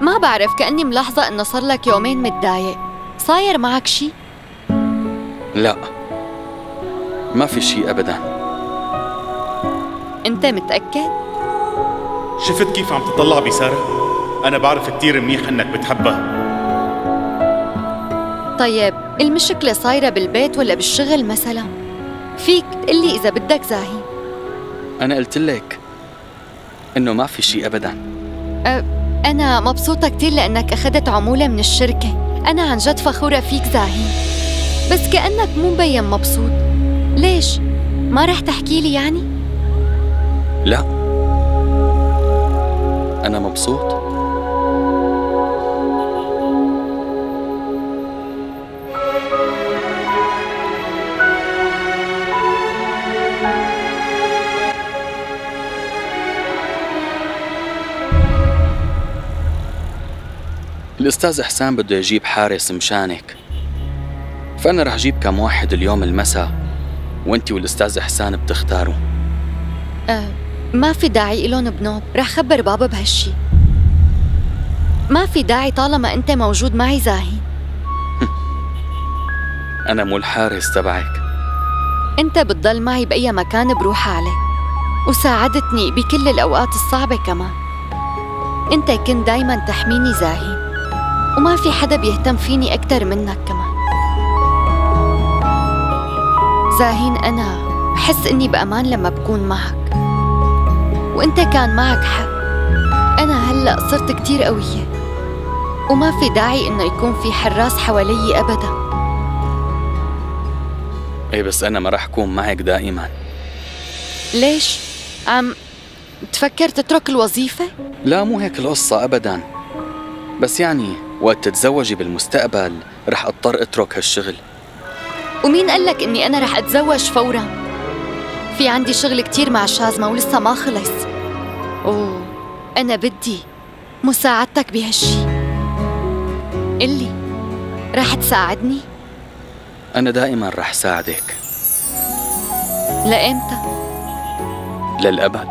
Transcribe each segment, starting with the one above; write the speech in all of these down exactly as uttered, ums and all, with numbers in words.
ما بعرف، كأني ملاحظة إنه صار لك يومين متضايق، صاير معك شي؟ لا ما في شي أبداً. أنت متأكد؟ شفت كيف عم تطلع بسارة؟ أنا بعرف كتير منيح إنك بتحبها. طيب المشكلة صايرة بالبيت ولا بالشغل مثلاً؟ فيك تقلي إذا بدك زاهي. أنا قلتلك إنه ما في شي أبداً. أه أنا مبسوطة كتير لأنك أخذت عمولة من الشركة، أنا عن جد فخورة فيك زاهي، بس كأنك مو مبين مبسوط، ليش؟ ما رح تحكي لي يعني؟ لا أنا مبسوط. الأستاذ إحسان بده يجيب حارس مشانك، فأنا رح أجيب كم واحد اليوم المساء وأنتي والأستاذ إحسان بتختاروا. أه ما في داعي إلهم بنوب، رح خبر بابا بهالشي. ما في داعي طالما أنت موجود معي زاهي. أنا مو الحارس تبعك. أنت بتضل معي بأي مكان بروح عليه، وساعدتني بكل الأوقات الصعبة كمان. أنت كنت دايماً تحميني زاهي، وما في حدا بيهتم فيني أكتر منك كمان زاهين. أنا بحس إني بأمان لما بكون معك، وإنت كان معك حق. أنا هلأ صرت كتير قوية، وما في داعي إنه يكون في حراس حوالي أبدا. إيه بس أنا ما رح أكون معك دائما. ليش؟ عم تفكر تترك الوظيفة؟ لا مو هيك القصة أبدا، بس يعني وقت تتزوجي بالمستقبل رح اضطر اترك هالشغل. ومين قال لك اني انا رح اتزوج فورا؟ في عندي شغل كتير مع شازما ولسه ما خلص، وانا بدي مساعدتك بهالشي. قلي رح تساعدني؟ انا دائما رح ساعدك. لأمتى؟ للأبد.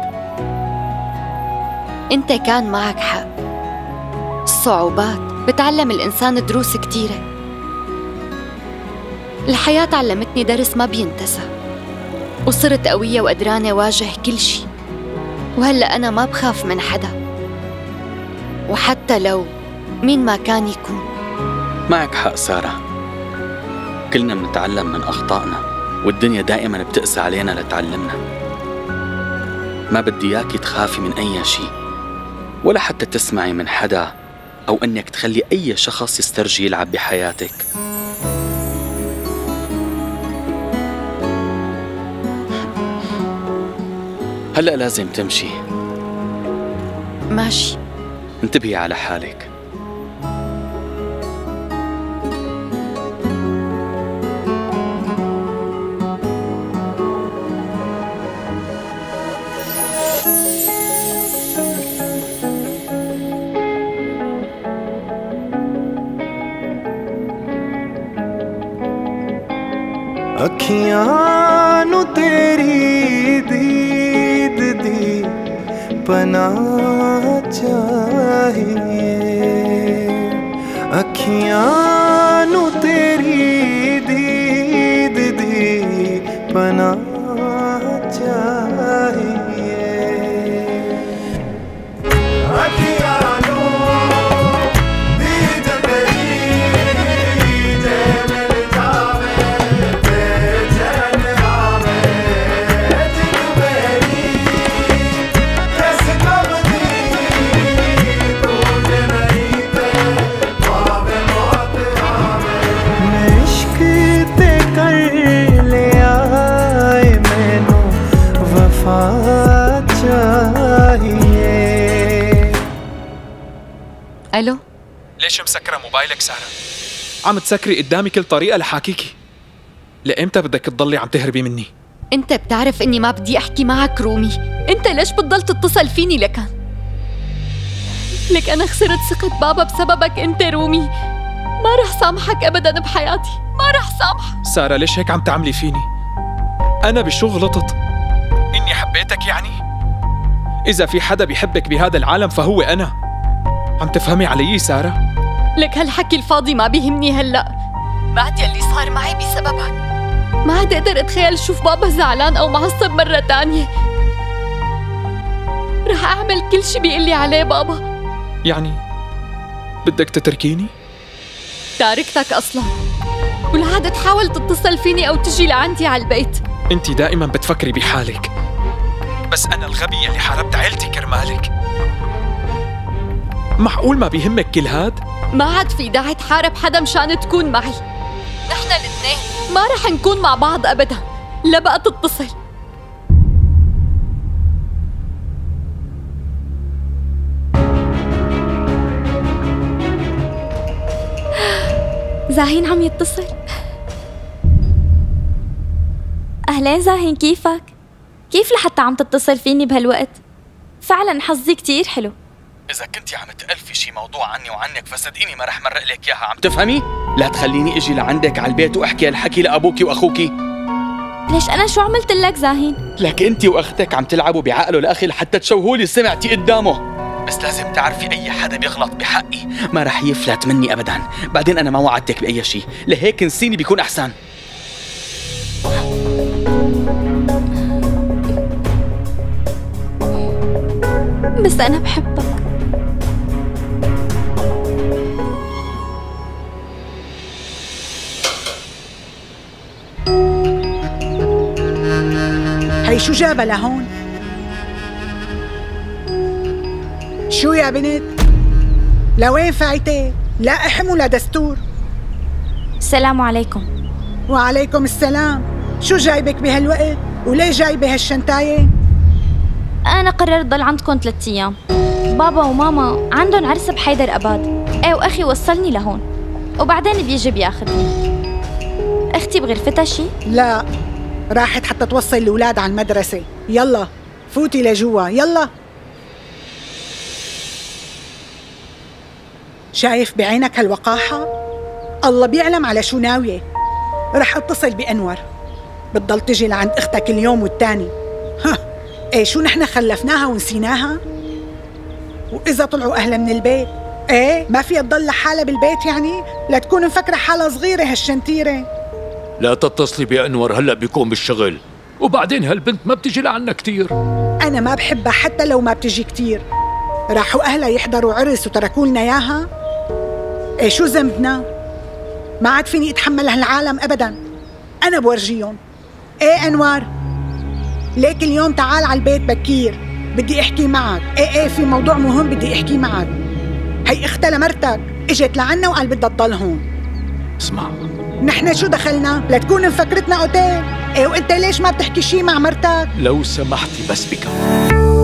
انت كان معك حق، الصعوبات بتعلم الإنسان دروس كتيرة. الحياة علمتني درس ما بينتسى، وصرت قوية وقدرانة واجه كل شي، وهلأ أنا ما بخاف من حدا، وحتى لو مين ما كان يكون. معك حق سارة، كلنا بنتعلم من أخطائنا، والدنيا دائما بتقسى علينا لتعلمنا. ما بدي إياكي تخافي من أي شي، ولا حتى تسمعي من حدا أو أنك تخلي أي شخص يسترجي يلعب بحياتك. هلأ لازم تمشي. ماشي. انتبهي على حالك. अखियां नू तेरी दीद दी पनाह चाहिए, अखियां नू तेरी दीद दी पनाह चाहिए. الو ليش مسكره موبايلك سارة؟ عم تسكري قدامي كل طريقه لحاكيكي. لامتى بدك تضلي عم تهربي مني؟ انت بتعرف اني ما بدي احكي معك رومي، انت ليش بتضل تتصل فيني؟ لكن لك انا خسرت ثقه بابا بسببك انت رومي، ما رح سامحك ابدا بحياتي، ما رح سامحك. سارة ليش هيك عم تعملي فيني؟ أنا بالشو غلطت؟ إني حبيتك يعني؟ إذا في حدا بيحبك بهذا العالم فهو أنا. عم تفهمي علي سارة؟ لك هالحكي الفاضي ما بيهمني هلأ، بعد يلي صار معي بسببك ما عاد أقدر أتخيل شوف بابا زعلان أو معصب مرة تانية. رح أعمل كل شي بيقلي عليه بابا. يعني بدك تتركيني؟ تاركتك أصلاً، والعادة تحاول تتصل فيني أو تجي لعندي على البيت. أنت دائماً بتفكري بحالك، بس أنا الغبية اللي حاربت عيلتي كرمالك. معقول ما بيهمك كل هاد؟ ما عاد في داعي تحارب حدا مشان تكون معي. نحن الاثنين ما رح نكون مع بعض أبداً، لا بقى تتصل. زاهين عم يتصل. أهلين زاهين، كيفك؟ كيف لحتى عم تتصل فيني بهالوقت؟ فعلا حظي كتير حلو. إذا كنتي عم تألفي شي موضوع عني وعنك فصدقيني ما رح مرق لك إياها، عم تفهمي؟ لا تخليني إجي لعندك على البيت وأحكي هالحكي لأبوكي وأخوكي. ليش أنا شو عملت لك زاهين؟ لك أنت وأختك عم تلعبوا بعقله لأخي لحتى تشوهولي سمعتي قدامه. بس لازم تعرفي أي حدا بيغلط بحقي ما رح يفلت مني أبداً. بعدين أنا ما وعدتك بأي شيء، لهيك نسيني بيكون أحسن. بس أنا بحبك. هي شو جابها لهون؟ شو يا بنت؟ لوين فايتة؟ لا احم ولا دستور. السلام عليكم. وعليكم السلام. شو جايبك بهالوقت؟ وليه جايبه هالشنطاية؟ أنا قررت ضل عندكم ثلاث أيام. بابا وماما عندهم عرس بحيدر أباد، إيه وأخي وصلني لهون، وبعدين بيجي بياخذني. أختي بغرفتها شي؟ لا، راحت حتى توصل الأولاد على المدرسة. يلا فوتي لجوا، يلا. شايف بعينك هالوقاحة؟ الله بيعلم على شو ناوية. رح اتصل بأنور، بتضل تجي لعند أختك اليوم والتاني. ها ايه شو نحن خلفناها ونسيناها؟ وإذا طلعوا أهلها من البيت ايه ما فيها تضل لحالها بالبيت يعني؟ لا تكون مفكرة حالها صغيرة هالشنتيرة. لا تتصلي بأنور هلأ بيكون بالشغل، وبعدين هالبنت ما بتجي لعنا كتير. أنا ما بحبها حتى لو ما بتجي كتير. راحوا أهلها يحضروا عرس وتركوا لنا إياها؟ ايه شو ذنبنا؟ ما عاد فيني اتحمل هالعالم ابدا، انا بورجيهم. ايه انوار ليك اليوم تعال على البيت بكير، بدي احكي معك. ايه ايه في موضوع مهم بدي احكي معك. هي اختها لمرتك اجت لعنا وقال بدها تضل هون. اسمع، نحن شو دخلنا؟ لا تكون مفكرتنا اوتيل. ايه وانت ليش ما بتحكي شي مع مرتك؟ لو سمحتي بس بكفي.